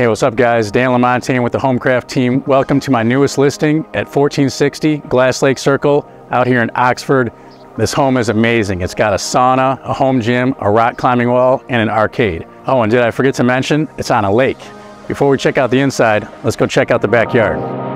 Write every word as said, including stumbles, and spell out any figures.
Hey, what's up guys? Dan LaMontagne with the Home Craft Team. Welcome to my newest listing at fourteen sixty Glass Lake Circle out here in Oxford. This home is amazing. It's got a sauna, a home gym, a rock climbing wall, and an arcade. Oh, and did I forget to mention, it's on a lake. Before we check out the inside, let's go check out the backyard.